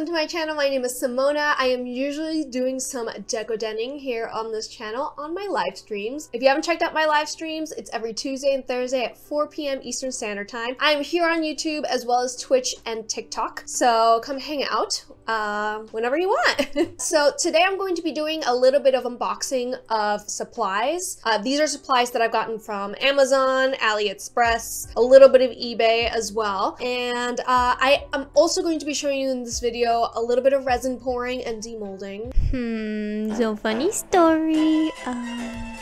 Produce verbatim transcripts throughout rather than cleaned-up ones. welcome to my channel. My name is Simona. I am usually doing some decorating here on this channel on my live streams. If you haven't checked out my live streams, it's every Tuesday and Thursday at four p m Eastern Standard Time. I am here on YouTube as well as Twitch and TikTok, so come hang out uh, whenever you want. So today I'm going to be doing a little bit of unboxing of supplies. Uh, these are supplies that I've gotten from Amazon, AliExpress, a little bit of eBay as well, and uh, I am also going to be showing you in this video a little bit of resin pouring and demolding. Hmm, so funny story. Uh,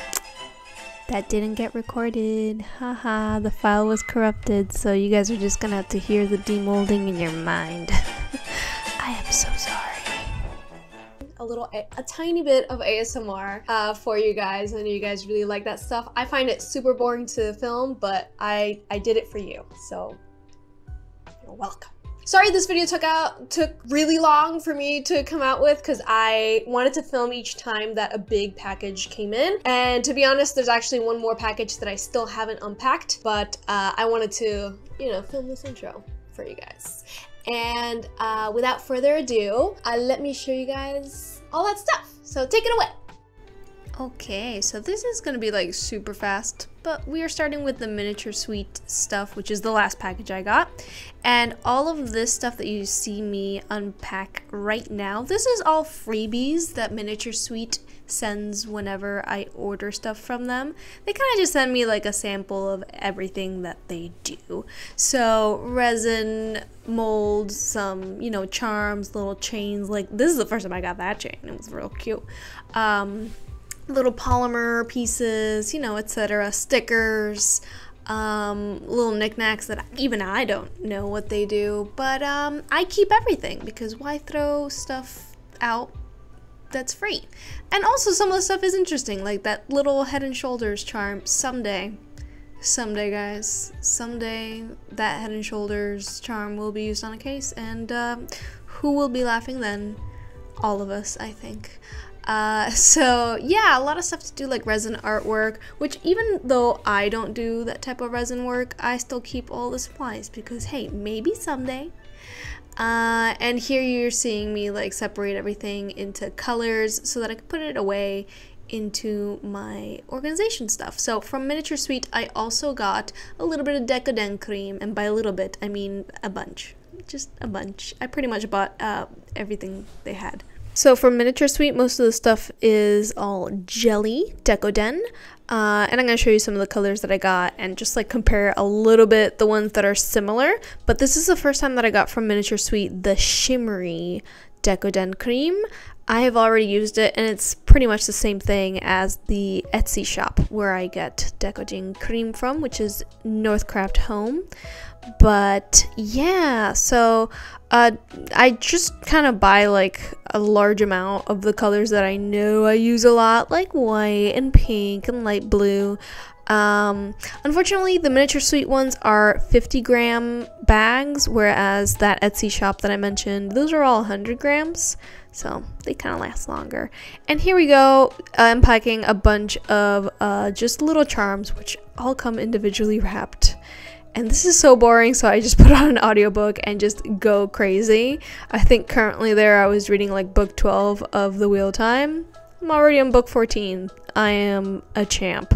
that didn't get recorded. Haha, the file was corrupted, so you guys are just gonna have to hear the demolding in your mind. I am so sorry. A little, a, a tiny bit of A S M R uh, for you guys. I know you guys really like that stuff. I find it super boring to film, but I, I did it for you, so you're welcome. Sorry this video took out took really long for me to come out with, because I wanted to film each time that a big package came in. And to be honest, there's actually one more package that I still haven't unpacked, but uh, I wanted to, you know, film this intro for you guys. And uh, without further ado, uh, let me show you guys all that stuff. So take it away. Okay, so this is gonna be like super fast, but we are starting with the Miniature Sweet stuff, which is the last package I got. And all of this stuff that you see me unpack right now, this is all freebies that Miniature Sweet sends whenever I order stuff from them. They kind of just send me like a sample of everything that they do. So resin, molds, some, you know, charms, little chains. Like, this is the first time I got that chain. It was real cute. Um... little polymer pieces, you know, et cetera. Stickers, um, little knickknacks that even I don't know what they do, but um, I keep everything because why throw stuff out that's free? And also some of the stuff is interesting, like that little Head and Shoulders charm. Someday, someday guys, someday that Head and Shoulders charm will be used on a case, and uh, who will be laughing then? All of us, I think. Uh, so yeah, a lot of stuff to do, like resin artwork, which even though I don't do that type of resin work, I still keep all the supplies because hey, maybe someday. Uh, and here you're seeing me like separate everything into colors so that I can put it away into my organization stuff. So from Miniature Sweet, I also got a little bit of decadent cream, and by a little bit, I mean a bunch, just a bunch. I pretty much bought uh, everything they had. So for Miniature Sweet, most of the stuff is all jelly, decoden, uh, and I'm going to show you some of the colors that I got and just like compare a little bit the ones that are similar, but this is the first time that I got from Miniature Sweet the shimmery decoden cream. I have already used it, and it's pretty much the same thing as the Etsy shop where I get decoden cream from, which is Northcraft Home. But yeah, so uh, I just kind of buy like a large amount of the colors that I know I use a lot, like white and pink and light blue. Um, unfortunately, the Miniature Sweet ones are fifty gram bags, whereas that Etsy shop that I mentioned, those are all one hundred grams, so they kind of last longer. And here we go, I'm packing a bunch of uh, just little charms, which all come individually wrapped. And this is so boring, so I just put on an audiobook and just go crazy. I think currently there I was reading like book twelve of the Wheel of Time. I'm already on book fourteen. I am a champ.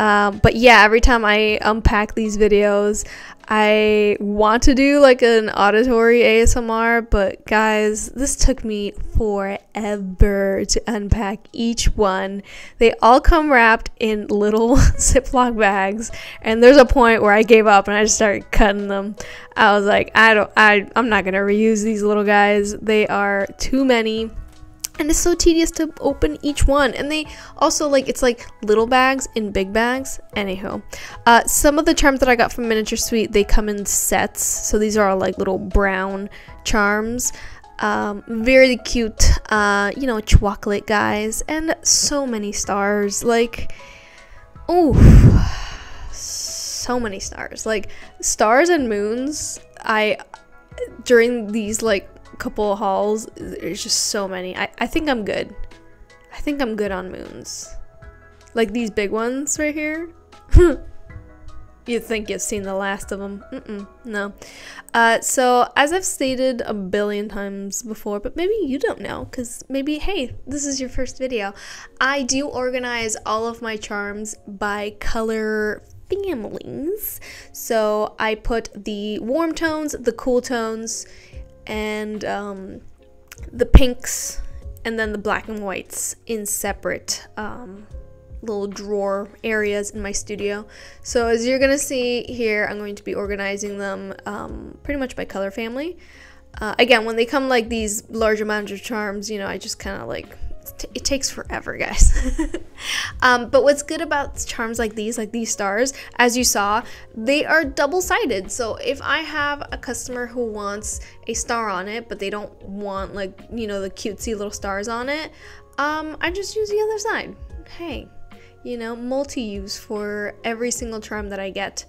Um, but yeah, every time I unpack these videos, I want to do like an auditory A S M R, but guys, this took me forever to unpack each one. They all come wrapped in little Ziploc bags, and there's a point where I gave up and I just started cutting them. I was like, I don't, I, I'm not gonna reuse these little guys. They are too many. And it's so tedious to open each one. And they also, like, it's like little bags in big bags. Anyhow, uh, some of the charms that I got from Miniature Sweet, they come in sets. So these are like little brown charms. Um, very cute, uh, you know, chocolate guys. And so many stars. Like, ooh, so many stars. Like, stars and moons, I, during these, like, couple of hauls, there's just so many. I, I think I'm good. I think I'm good on moons. Like these big ones right here. You'd think you've seen the last of them. Mm-mm, no. Uh, so, as I've stated a billion times before, but maybe you don't know, because maybe, hey, this is your first video. I do organize all of my charms by color families. So, I put the warm tones, the cool tones, and um, the pinks, and then the black and whites in separate um little drawer areas in my studio. So as you're gonna see here, I'm going to be organizing them um, pretty much by color family. Uh, again, when they come like these large amounts of charms, you know, I just kind of like, t it takes forever, guys. um, but what's good about charms like these, like these stars, as you saw, they are double-sided. So if I have a customer who wants a star on it, but they don't want like, you know, the cutesy little stars on it, um, I just use the other side. Hey. You know, multi-use for every single charm that I get.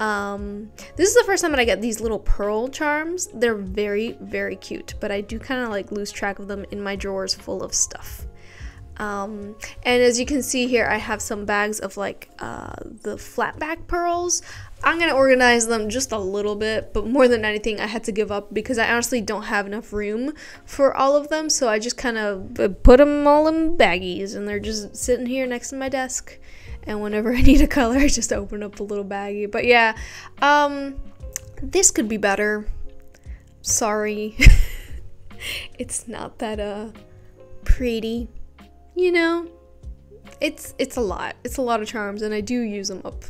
Um, this is the first time that I get these little pearl charms. They're very, very cute, but I do kind of like lose track of them in my drawers full of stuff. Um, and as you can see here, I have some bags of like uh, the flatback pearls. I'm gonna organize them just a little bit, but more than anything I had to give up because I honestly don't have enough room for all of them, so I just kind of put them all in baggies and they're just sitting here next to my desk, and whenever I need a color I just open up a little baggie. But yeah, um, this could be better. Sorry. It's not that uh, pretty, you know. It's, it's a lot. It's a lot of charms and I do use them up.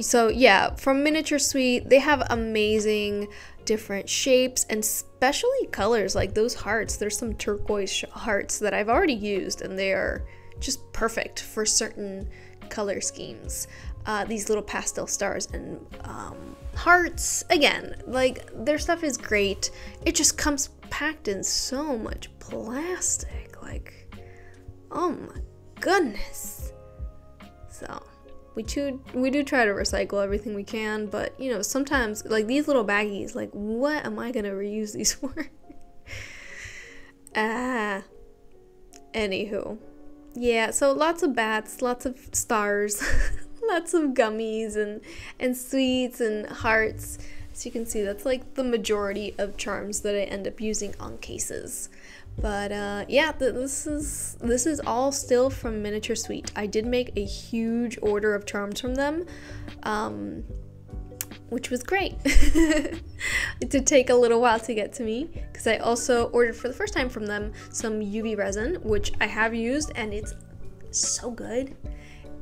So yeah, from Miniature Sweet, they have amazing different shapes and especially colors, like those hearts. There's some turquoise hearts that I've already used and they are just perfect for certain color schemes. Uh, these little pastel stars and um, hearts, again, like their stuff is great. It just comes packed in so much plastic, like, oh my goodness. So. We, too, we do try to recycle everything we can, but, you know, sometimes, like, these little baggies, like, what am I gonna reuse these for? Ah. Anywho. Yeah, so lots of bats, lots of stars, lots of gummies and, and sweets and hearts. As you can see, that's, like, the majority of charms that I end up using on cases. But uh, yeah, th this is this is all still from Miniature Sweet. I did make a huge order of charms from them, um, which was great. It did take a little while to get to me because I also ordered for the first time from them some U V resin, which I have used, and it's so good.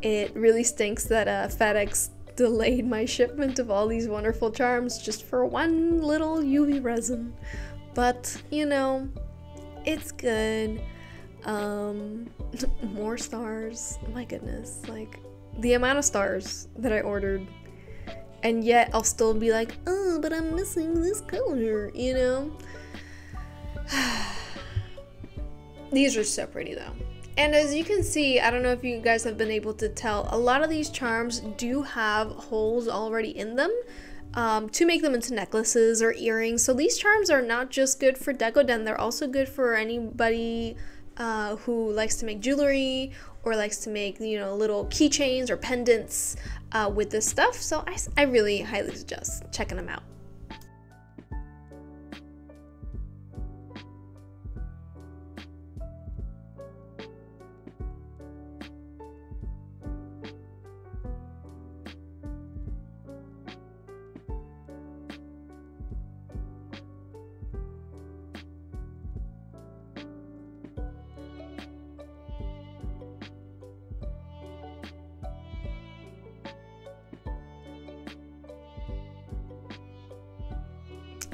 It really stinks that uh, FedEx delayed my shipment of all these wonderful charms just for one little U V resin, but you know. It's good. Um, more stars. My goodness. Like, the amount of stars that I ordered. And yet, I'll still be like, oh, but I'm missing this color, you know? These are so pretty, though. And as you can see, I don't know if you guys have been able to tell, a lot of these charms do have holes already in them. Um, to make them into necklaces or earrings. So these charms are not just good for decoden, they're also good for anybody uh, who likes to make jewelry or likes to make, you know, little keychains or pendants uh, with this stuff. So I, I really highly suggest checking them out.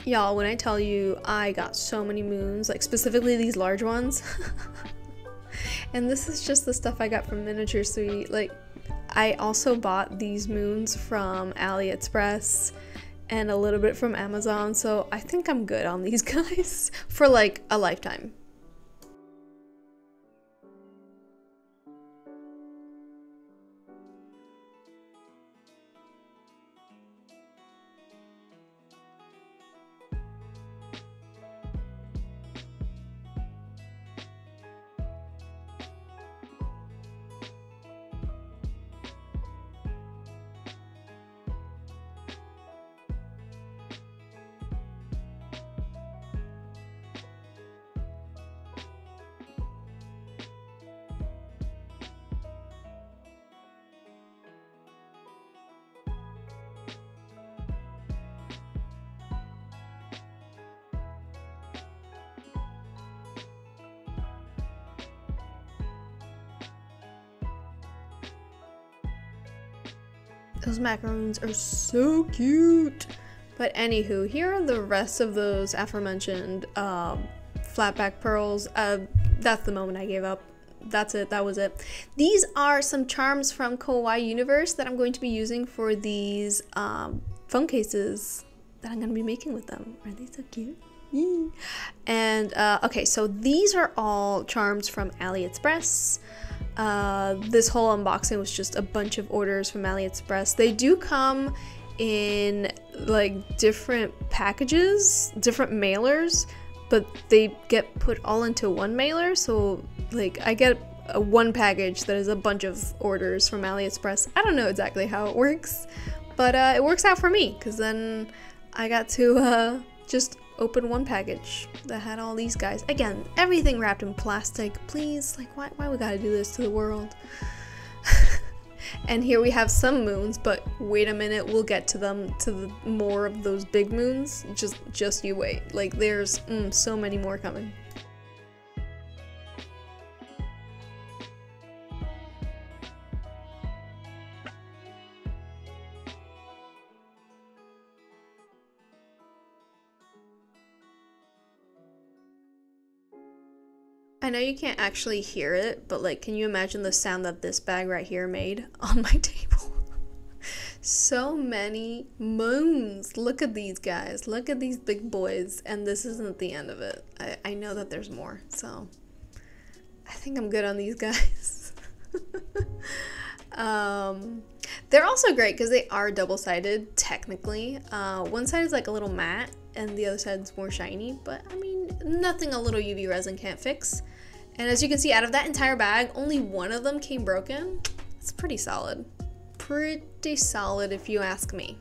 Y'all, when I tell you I got so many moons, like specifically these large ones, and this is just the stuff I got from Miniature Sweet. Like, I also bought these moons from AliExpress and a little bit from Amazon, so I think I'm good on these guys for like a lifetime. Those macaroons are so cute. But anywho, here are the rest of those aforementioned uh, flatback pearls. Uh, that's the moment I gave up. That's it. That was it. These are some charms from Kawaii Universe that I'm going to be using for these um, phone cases that I'm going to be making with them. Aren't they so cute? Yee. And uh, okay, so these are all charms from AliExpress. Uh, this whole unboxing was just a bunch of orders from AliExpress. They do come in like different packages, different mailers, but they get put all into one mailer. So like I get a one package that is a bunch of orders from AliExpress. I don't know exactly how it works, but uh, it works out for me because then I got to uh, just open one package that had all these guys. Again, everything wrapped in plastic, please. Like why, why we gotta do this to the world? And here we have some moons, but wait a minute, we'll get to them, to the more of those big moons. Just just you wait. Like there's mm, so many more coming. I know you can't actually hear it, but like, can you imagine the sound that this bag right here made on my table? So many moons. Look at these guys. Look at these big boys. And this isn't the end of it. I, I know that there's more, so I think I'm good on these guys. um, they're also great because they are double-sided, technically. Uh, one side is like a little matte and the other side's more shiny, but I mean, nothing a little U V resin can't fix. And as you can see, out of that entire bag, only one of them came broken. It's pretty solid. Pretty solid if you ask me.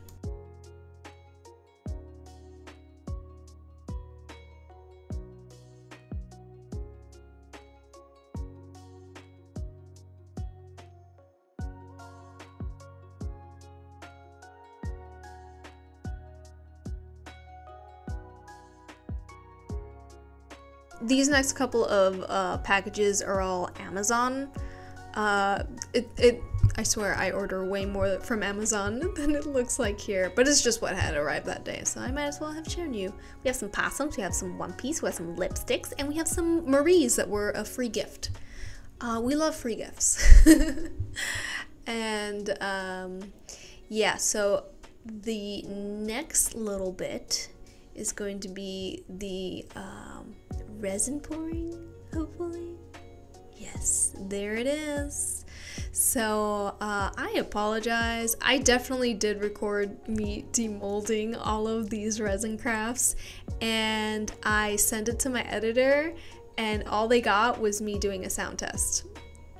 These next couple of uh, packages are all Amazon. Uh, it, it, I swear I order way more from Amazon than it looks like here, but it's just what had arrived that day, so I might as well have shown you. We have some possums, we have some One Piece, we have some lipsticks, and we have some Marie's that were a free gift. Uh, we love free gifts. And um, yeah, so the next little bit is going to be the um, resin pouring, hopefully. Yes, there it is. So uh, I apologize. I definitely did record me demolding all of these resin crafts, and I sent it to my editor, and all they got was me doing a sound test.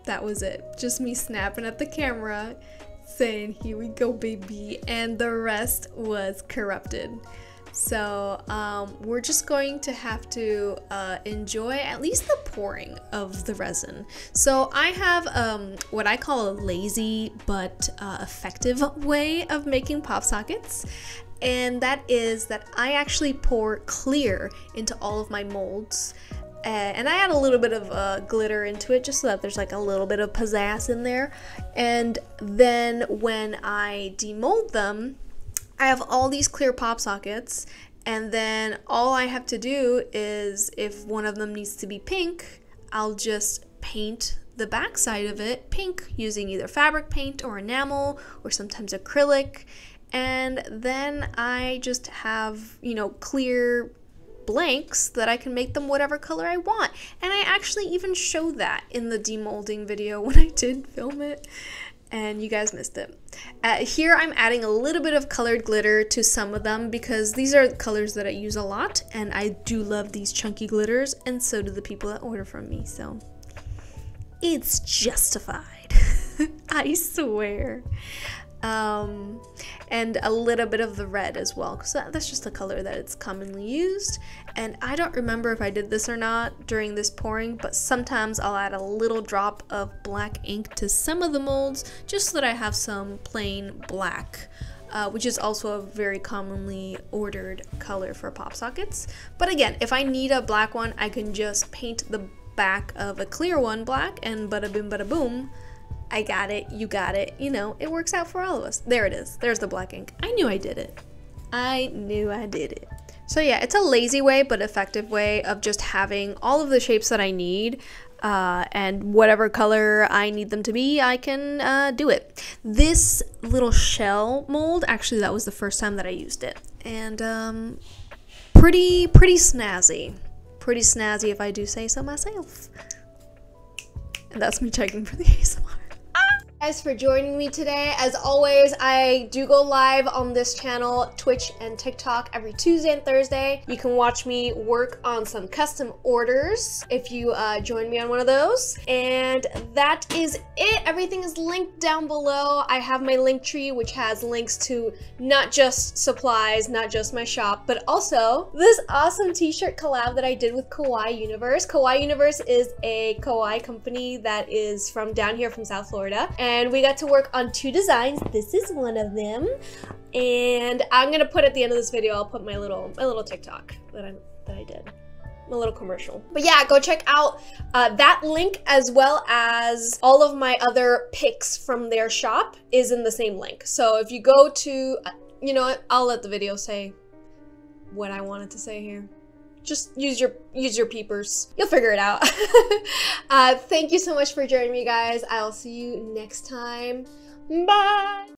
That was it. Just me snapping at the camera saying, here we go, baby, and the rest was corrupted. So um, we're just going to have to uh, enjoy at least the pouring of the resin. So I have um, what I call a lazy but uh, effective way of making pop sockets. And that is that I actually pour clear into all of my molds. Uh, and I add a little bit of uh, glitter into it just so that there's like a little bit of pizzazz in there. And then when I demold them, I have all these clear pop sockets, and then all I have to do is, if one of them needs to be pink, I'll just paint the back side of it pink using either fabric paint or enamel or sometimes acrylic, and then I just have, you know, clear blanks that I can make them whatever color I want. And I actually even show that in the demolding video when I did film it, and you guys missed it. Uh, here I'm adding a little bit of colored glitter to some of them because these are colors that I use a lot, and I do love these chunky glitters, and so do the people that order from me, so it's justified. I swear. Um, and a little bit of the red as well, because that, that's just the color that it's commonly used. And I don't remember if I did this or not during this pouring, but sometimes I'll add a little drop of black ink to some of the molds just so that I have some plain black, uh, which is also a very commonly ordered color for pop sockets. But again, if I need a black one, I can just paint the back of a clear one black, and bada boom, bada boom, I got it, you got it, you know, it works out for all of us. There it is, there's the black ink. I knew I did it. I knew I did it. So yeah, it's a lazy way, but effective way of just having all of the shapes that I need, uh, and whatever color I need them to be, I can uh, do it. This little shell mold, actually that was the first time that I used it. And um, pretty, pretty snazzy. Pretty snazzy if I do say so myself. And that's me checking for the A S M R. Guys, for joining me today. As always, I do go live on this channel, Twitch and TikTok, every Tuesday and Thursday. You can watch me work on some custom orders if you uh, join me on one of those. And that is it. Everything is linked down below. I have my link tree, which has links to not just supplies, not just my shop, but also this awesome t-shirt collab that I did with Kawaii Universe. Kawaii Universe is a kawaii company that is from down here from South Florida. And we got to work on two designs. This is one of them. And I'm gonna put at the end of this video, I'll put my little my little TikTok that I that I did. A little commercial. But yeah, go check out uh, that link, as well as all of my other picks from their shop is in the same link. So if you go to, you know what, I'll let the video say what I wanted to say here. Just use your use your peepers. You'll figure it out. uh, thank you so much for joining me, guys. I'll see you next time. Bye!